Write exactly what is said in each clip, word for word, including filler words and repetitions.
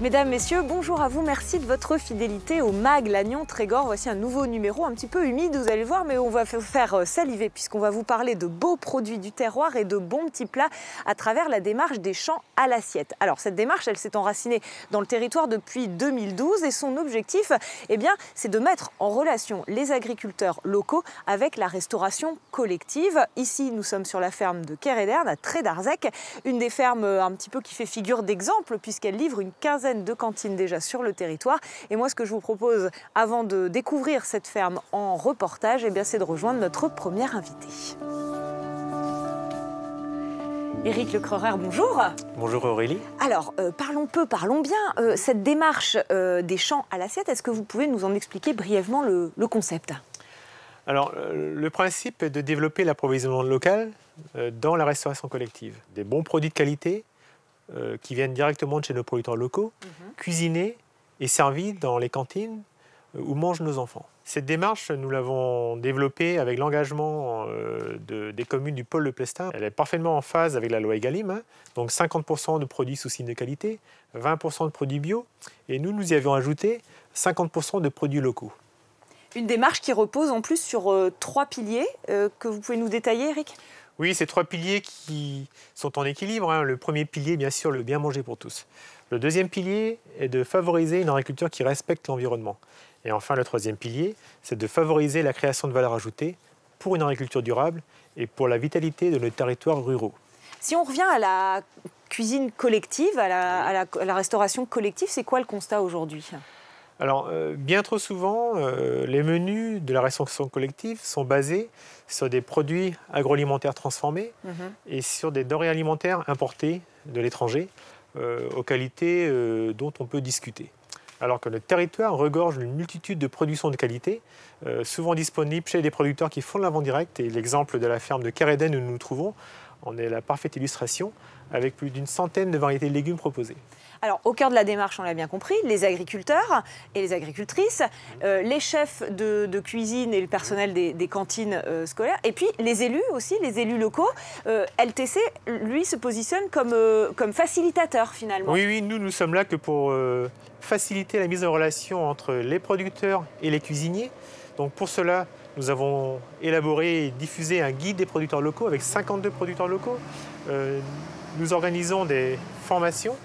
Mesdames, Messieurs, bonjour à vous, merci de votre fidélité au M A G Lannion-Trégor. Voici un nouveau numéro un petit peu humide, vous allez le voir, mais on va vous faire saliver puisqu'on va vous parler de beaux produits du terroir et de bons petits plats à travers la démarche des champs à l'assiette. Alors cette démarche, elle s'est enracinée dans le territoire depuis deux mille douze et son objectif, eh bien, c'est de mettre en relation les agriculteurs locaux avec la restauration collective. Ici, nous sommes sur la ferme de Keréderne à Trédarzec, une des fermes un petit peu qui fait figure d'exemple puisqu'elle livre une quinzaine de cantines déjà sur le territoire. Et moi, ce que je vous propose, avant de découvrir cette ferme en reportage, eh bien, c'est de rejoindre notre première invitée. Éric Le Creurer, bonjour. Bonjour Aurélie. Alors, euh, parlons peu, parlons bien. Euh, cette démarche euh, des champs à l'assiette, est-ce que vous pouvez nous en expliquer brièvement le, le concept? Alors, euh, le principe est de développer l'approvisionnement local euh, dans la restauration collective. Des bons produits de qualité, Euh, qui viennent directement de chez nos producteurs locaux, mmh. cuisinés et servis dans les cantines euh, où mangent nos enfants. Cette démarche, nous l'avons développée avec l'engagement euh, de, des communes du pôle de Plestin. Elle est parfaitement en phase avec la loi Egalim, hein, donc cinquante pour cent de produits sous signe de qualité, vingt pour cent de produits bio, et nous, nous y avions ajouté cinquante pour cent de produits locaux. Une démarche qui repose en plus sur euh, trois piliers euh, que vous pouvez nous détailler, Eric ? Oui, ces trois piliers qui sont en équilibre. Hein. Le premier pilier, bien sûr, le bien manger pour tous. Le deuxième pilier est de favoriser une agriculture qui respecte l'environnement. Et enfin, le troisième pilier, c'est de favoriser la création de valeur ajoutée pour une agriculture durable et pour la vitalité de nos territoires ruraux. Si on revient à la cuisine collective, à la, à la, à la restauration collective, c'est quoi le constat aujourd'hui ? Alors, euh, bien trop souvent, euh, les menus de la restauration collective sont basés sur des produits agroalimentaires transformés mmh. et sur des denrées alimentaires importées de l'étranger euh, aux qualités euh, dont on peut discuter. Alors que notre territoire regorge d'une multitude de productions de qualité, euh, souvent disponibles chez des producteurs qui font de la vente directe. Et l'exemple de la ferme de Keréderne où nous nous trouvons en est la parfaite illustration, avec plus d'une centaine de variétés de légumes proposées. Alors, au cœur de la démarche, on l'a bien compris, les agriculteurs et les agricultrices, euh, les chefs de, de cuisine et le personnel des, des cantines euh, scolaires, et puis les élus aussi, les élus locaux. Euh, L T C, lui, se positionne comme, euh, comme facilitateur, finalement. Oui, oui, nous, nous sommes là que pour euh, faciliter la mise en relation entre les producteurs et les cuisiniers. Donc, pour cela, nous avons élaboré et diffusé un guide des producteurs locaux avec cinquante-deux producteurs locaux. Euh, nous organisons des formations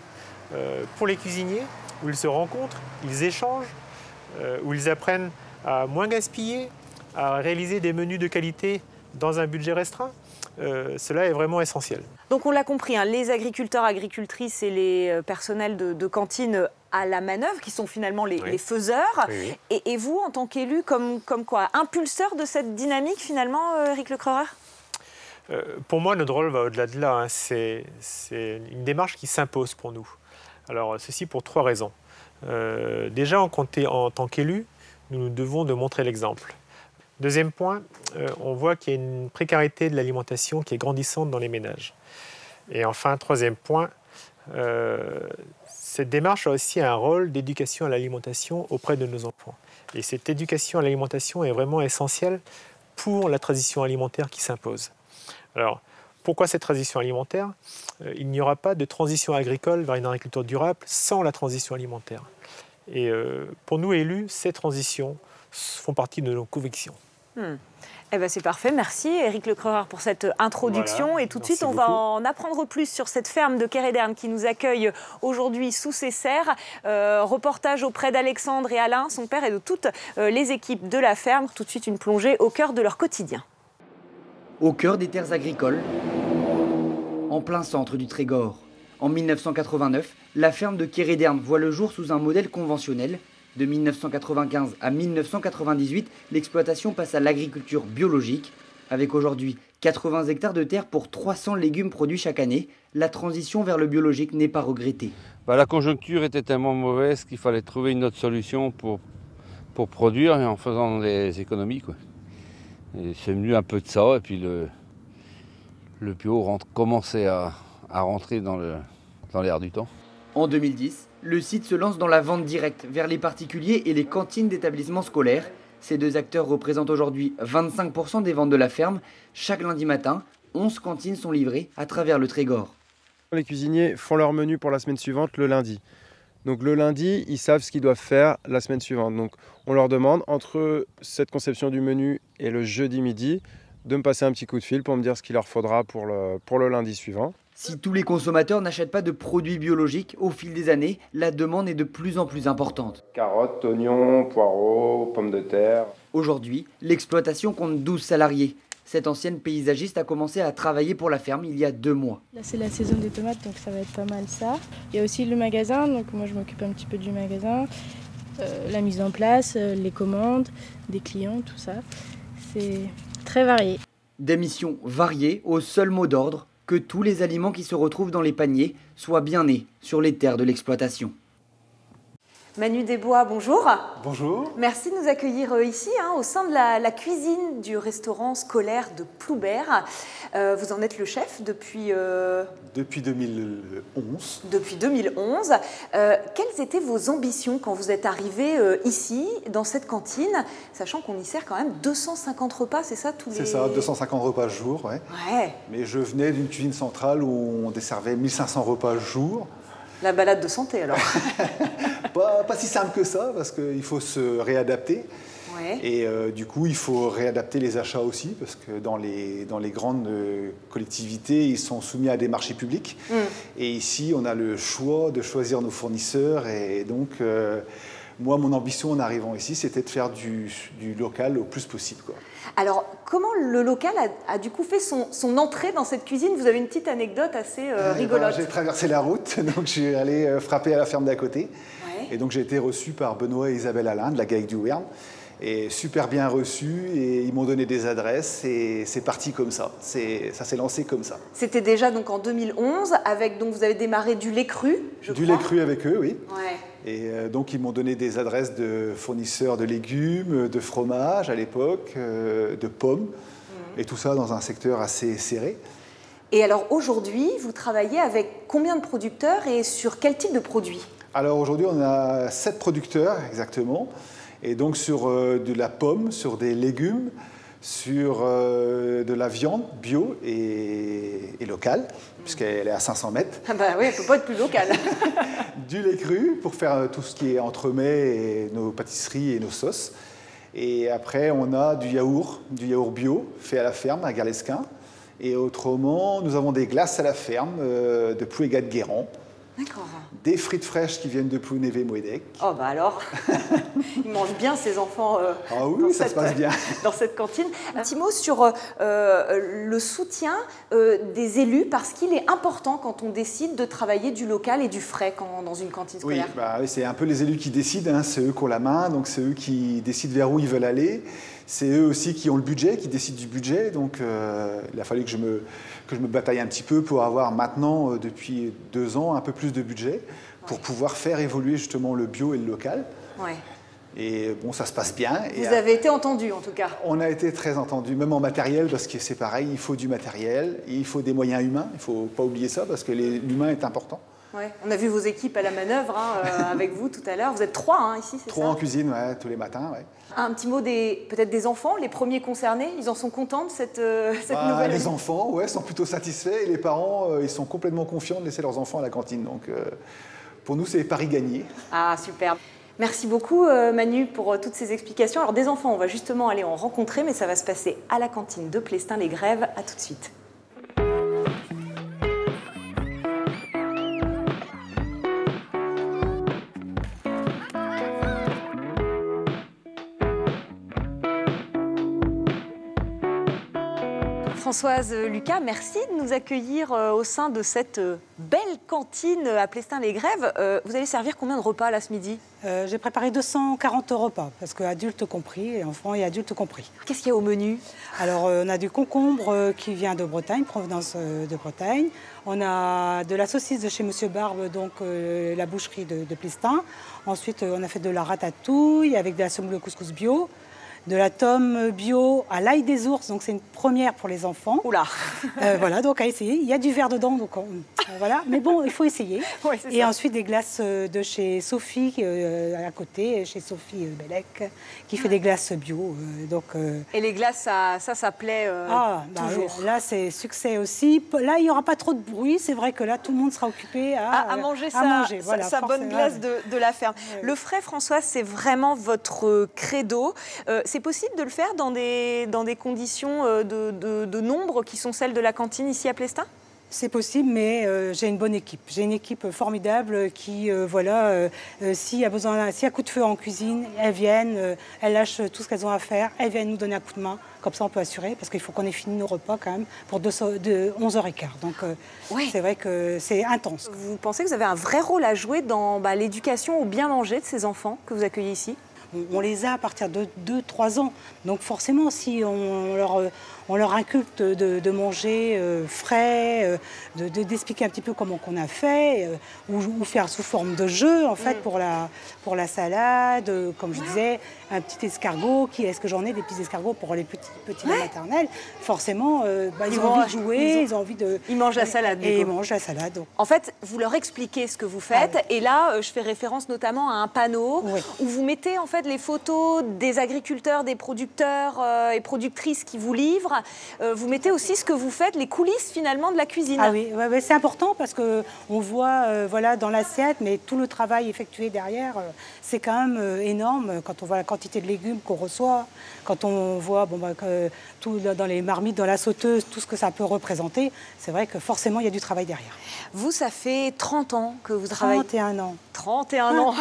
euh, pour les cuisiniers où ils se rencontrent, ils échangent, euh, où ils apprennent à moins gaspiller, à réaliser des menus de qualité dans un budget restreint. Euh, cela est vraiment essentiel. Donc on l'a compris, hein, les agriculteurs, agricultrices et les personnels de, de cantine à la manœuvre, qui sont finalement les, oui. les faiseurs. Oui. Et, et vous, en tant qu'élu, comme, comme quoi, impulseur de cette dynamique, finalement, Éric Le Creurer ? euh, Pour moi, notre rôle va au-delà de là. Hein. C'est une démarche qui s'impose pour nous. Alors, ceci pour trois raisons. Euh, déjà, en, en tant qu'élu, nous nous devons de montrer l'exemple. Deuxième point, euh, on voit qu'il y a une précarité de l'alimentation qui est grandissante dans les ménages. Et enfin, troisième point, euh, cette démarche a aussi un rôle d'éducation à l'alimentation auprès de nos enfants. Et cette éducation à l'alimentation est vraiment essentielle pour la transition alimentaire qui s'impose. Alors, pourquoi cette transition alimentaire? Il n'y aura pas de transition agricole vers une agriculture durable sans la transition alimentaire. Et euh, pour nous élus, ces transitions font partie de nos convictions. Hmm. Eh ben c'est parfait, merci Éric Le Creurer pour cette introduction. Voilà, et tout de suite, on beaucoup. va en apprendre plus sur cette ferme de Keréderne qui nous accueille aujourd'hui sous ses serres. Euh, reportage auprès d'Alexandre et Alain, son père, et de toutes euh, les équipes de la ferme. Tout de suite, une plongée au cœur de leur quotidien. Au cœur des terres agricoles, en plein centre du Trégor. En mille neuf cent quatre-vingt-neuf, la ferme de Keréderne voit le jour sous un modèle conventionnel. De mille neuf cent quatre-vingt-quinze à mille neuf cent quatre-vingt-dix-huit, l'exploitation passe à l'agriculture biologique. Avec aujourd'hui quatre-vingts hectares de terre pour trois cents légumes produits chaque année, la transition vers le biologique n'est pas regrettée. Bah, la conjoncture était tellement mauvaise qu'il fallait trouver une autre solution pour, pour produire et en faisant des économies, quoi. C'est venu un peu de ça et puis le, le bio rentre, commençait à, à rentrer dans l'air du temps. En deux mille dix, le site se lance dans la vente directe vers les particuliers et les cantines d'établissements scolaires. Ces deux acteurs représentent aujourd'hui vingt-cinq pour cent des ventes de la ferme. Chaque lundi matin, onze cantines sont livrées à travers le Trégor. Les cuisiniers font leur menu pour la semaine suivante le lundi. Donc le lundi, ils savent ce qu'ils doivent faire la semaine suivante. Donc on leur demande, entre cette conception du menu et le jeudi midi, de me passer un petit coup de fil pour me dire ce qu'il leur faudra pour le, pour le lundi suivant. Si tous les consommateurs n'achètent pas de produits biologiques, au fil des années, la demande est de plus en plus importante. Carottes, oignons, poireaux, pommes de terre. Aujourd'hui, l'exploitation compte douze salariés. Cette ancienne paysagiste a commencé à travailler pour la ferme il y a deux mois. Là, c'est la saison des tomates, donc ça va être pas mal ça. Il y a aussi le magasin, donc moi je m'occupe un petit peu du magasin, euh, la mise en place, euh, les commandes, des clients, tout ça. C'est très varié. Des missions variées au seul mot d'ordre, que tous les aliments qui se retrouvent dans les paniers soient bien nés sur les terres de l'exploitation. Manu Desbois, bonjour. Bonjour. Merci de nous accueillir ici, hein, au sein de la, la cuisine du restaurant scolaire de Ploubert. Euh, vous en êtes le chef depuis... Euh... Depuis deux mille onze. Depuis deux mille onze. Euh, quelles étaient vos ambitions quand vous êtes arrivé euh, ici, dans cette cantine, sachant qu'on y sert quand même deux cent cinquante repas, c'est ça tous les... C'est ça, deux cent cinquante repas jour, ouais. Ouais. Mais je venais d'une cuisine centrale où on desservait mille cinq cents repas jour. La balade de santé, alors. Pas, pas si simple que ça, parce qu'il faut se réadapter. Ouais. Et euh, du coup, il faut réadapter les achats aussi, parce que dans les, dans les grandes collectivités, ils sont soumis à des marchés publics. Mmh. Et ici, on a le choix de choisir nos fournisseurs. Et donc, euh, moi, mon ambition en arrivant ici, c'était de faire du, du local au plus possible, quoi. Alors, comment le local a, a du coup fait son, son entrée dans cette cuisine? Vous avez une petite anecdote assez euh, rigolote. Ben, j'ai traversé la route, donc j'ai allé euh, frapper à la ferme d'à côté. Et donc j'ai été reçu par Benoît et Isabelle Alain de la Gaïque du Wern, et super bien reçu, et ils m'ont donné des adresses, et c'est parti comme ça, ça s'est lancé comme ça. C'était déjà donc en deux mille onze, avec, donc vous avez démarré du lait cru, je crois. Du lait cru avec eux, oui. Ouais. Et euh, donc ils m'ont donné des adresses de fournisseurs de légumes, de fromage à l'époque, euh, de pommes, mmh. Et tout ça dans un secteur assez serré. Et alors aujourd'hui, vous travaillez avec combien de producteurs et sur quel type de produits ? Alors aujourd'hui, on a sept producteurs exactement, et donc sur euh, de la pomme, sur des légumes, sur euh, de la viande bio et, et locale, mmh. Puisqu'elle est à cinq cents mètres. Ah bah oui, elle ne peut pas être plus locale. Du lait cru pour faire tout ce qui est entremets, et nos pâtisseries et nos sauces. Et après, on a du yaourt, du yaourt bio fait à la ferme, à Guerlesquin. Et autrement, nous avons des glaces à la ferme euh, de Pouégat de Guérand. D'accord. Des frites fraîches qui viennent de Plounévez-Moëdec. Oh bah alors, ils mangent bien ces enfants euh, ah oui, dans, ça cette, se passe bien. Dans cette cantine. Un petit mot sur euh, le soutien euh, des élus, parce qu'il est important quand on décide de travailler du local et du frais quand, dans une cantine scolaire. Oui, bah, c'est un peu les élus qui décident, hein, c'est eux qui ont la main, donc c'est eux qui décident vers où ils veulent aller. C'est eux aussi qui ont le budget, qui décident du budget, donc euh, il a fallu que je, me, que je me bataille un petit peu pour avoir maintenant, euh, depuis deux ans, un peu plus de budget pour ouais. pouvoir faire évoluer justement le bio et le local. Ouais. Et bon, ça se passe bien. Vous et, avez euh, été entendu en tout cas. On a été très entendu, même en matériel, parce que c'est pareil, il faut du matériel, il faut des moyens humains, il ne faut pas oublier ça, parce que l'humain est important. Ouais. On a vu vos équipes à la manœuvre hein, euh, avec vous tout à l'heure. Vous êtes trois hein, ici, c'est ça? Trois en cuisine, ouais, tous les matins. Ouais. Un petit mot peut-être des enfants, les premiers concernés, ils en sont contents de cette, euh, cette bah, nouvelle. Les enfants ouais, sont plutôt satisfaits et les parents euh, ils sont complètement confiants de laisser leurs enfants à la cantine. Donc euh, pour nous, c'est pari gagné. Ah, superbe. Merci beaucoup euh, Manu pour euh, toutes ces explications. Alors des enfants, on va justement aller en rencontrer, mais ça va se passer à la cantine de Plestin-les-Grèves. À tout de suite. Françoise Lucas, merci de nous accueillir au sein de cette belle cantine à Plestin-les-Grèves. Vous allez servir combien de repas là ce midi? euh, J'ai préparé deux cent quarante repas, parce que adultes compris, et enfants et adultes compris. Qu'est-ce qu'il y a au menu? Alors on a du concombre qui vient de Bretagne, provenance de Bretagne. On a de la saucisse de chez Monsieur Barbe, donc euh, la boucherie de, de Plestin. Ensuite on a fait de la ratatouille avec de la semoule couscous bio. de la tome bio à l'ail des ours, donc c'est une première pour les enfants. Oula. euh, Voilà, donc à essayer. Il y a du verre dedans, donc on, voilà. Mais bon, il faut essayer. Ouais, et ça. Ensuite des glaces de chez Sophie euh, à côté, chez Sophie Bellec, qui fait ouais. des glaces bio. Euh, donc. Euh... Et les glaces, ça, ça, ça plaît euh, ah, bah, toujours. Là, c'est succès aussi. Là, il n'y aura pas trop de bruit. C'est vrai que là, tout le monde sera occupé à, à, à manger à sa, manger. sa, voilà, sa bonne glace de, de la ferme. Ouais. Le frais, Françoise, c'est vraiment votre credo. Euh, c'est possible de le faire dans des, dans des conditions de, de, de nombre qui sont celles de la cantine ici à Plestin ? C'est possible, mais euh, j'ai une bonne équipe. J'ai une équipe formidable qui, euh, voilà, euh, s'il y a besoin, s'il y a coup de feu en cuisine, elles viennent, euh, elles lâchent tout ce qu'elles ont à faire, elles viennent nous donner un coup de main. Comme ça, on peut assurer, parce qu'il faut qu'on ait fini nos repas quand même pour onze heures quinze. Donc, euh, ouais. c'est vrai que c'est intense. Vous pensez que vous avez un vrai rôle à jouer dans bah, l'éducation au bien manger de ces enfants que vous accueillez ici ? On les a à partir de deux trois ans. Donc forcément, si on leur, on leur inculque de, de manger euh, frais, euh, d'expliquer de, de, un petit peu comment qu'on a fait, euh, ou, ou faire sous forme de jeu, en fait, mmh. pour, la, pour la salade, euh, comme je disais, un petit escargot. Qui, est-ce que j'en ai des petits escargots pour les petits, petits ouais. maternels? Forcément, euh, bah, ils, ils ont envie de jouer, ils ont, ils ont envie de... Ils mangent la salade. Et ils mangent la salade. Donc. En fait, vous leur expliquez ce que vous faites. Ah, oui. Et là, je fais référence notamment à un panneau oui. où vous mettez, en fait, les photos des agriculteurs, des producteurs euh, et productrices qui vous livrent. Euh, vous mettez aussi ce que vous faites, les coulisses finalement de la cuisine. Ah oui, ouais, c'est important parce qu'on voit euh, voilà, dans l'assiette, mais tout le travail effectué derrière, euh, c'est quand même euh, énorme quand on voit la quantité de légumes qu'on reçoit, quand on voit bon, bah, que, tout dans les marmites, dans la sauteuse, tout ce que ça peut représenter. C'est vrai que forcément, il y a du travail derrière. Vous, ça fait trente ans que vous travaillez. trente et un ans. trente et un ans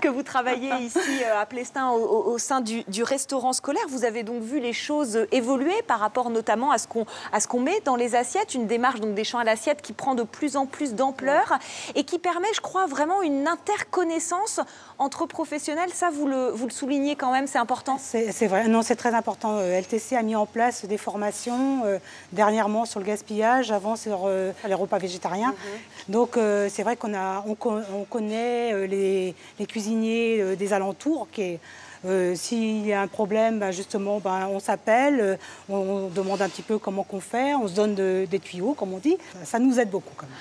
que vous travaillez ici euh, à Plestin au, au sein du, du restaurant scolaire. Vous avez donc vu les choses évoluer par rapport notamment à ce qu'on à ce qu'on met dans les assiettes, une démarche donc des champs à l'assiette qui prend de plus en plus d'ampleur et qui permet, je crois, vraiment une interconnaissance entre professionnels. Ça, vous le, vous le soulignez quand même, c'est important. C'est vrai, non, c'est très important. L T C a mis en place des formations euh, dernièrement sur le gaspillage, avant sur euh, les repas végétariens. Mm-hmm. Donc euh, c'est vrai qu'on a, on, on connaît Les, les cuisiniers des alentours qui euh, s'il y a un problème ben justement ben on s'appelle, on, on demande un petit peu comment qu'on fait, on se donne de, des tuyaux comme on dit, ça nous aide beaucoup quand même.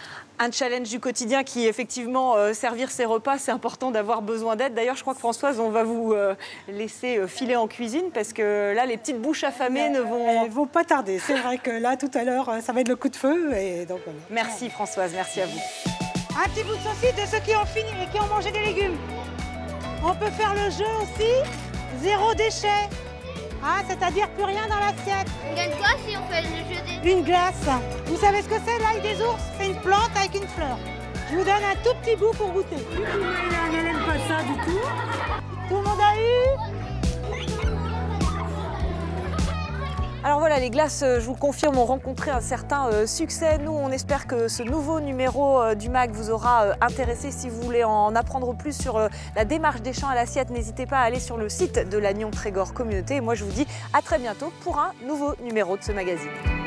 Un challenge du quotidien qui, effectivement, euh, servir ses repas, c'est important d'avoir besoin d'aide. D'ailleurs, je crois que Françoise, on va vous euh, laisser filer en cuisine parce que là, les petites bouches affamées ne vont... Elles vont pas tarder. C'est vrai que là, tout à l'heure, ça va être le coup de feu. Et donc, voilà. Merci Françoise, merci à vous. Un petit bout de saucisse de ceux qui ont fini et qui ont mangé des légumes. On peut faire le jeu aussi, zéro déchet. Ah, c'est-à-dire plus rien dans l'assiette. On gagne quoi si on fait le jeu des... Une glace. Vous savez ce que c'est, l'ail des ours? C'est une plante avec une fleur. Je vous donne un tout petit bout pour goûter. Du coup, elle n'aime pas ça du tout. Tout le monde a eu? Alors voilà, les glaces, je vous le confirme, ont rencontré un certain succès. Nous, on espère que ce nouveau numéro du M A C vous aura intéressé. Si vous voulez en apprendre plus sur la démarche des champs à l'assiette, n'hésitez pas à aller sur le site de Lannion-Trégor Communauté. Et moi, je vous dis à très bientôt pour un nouveau numéro de ce magazine.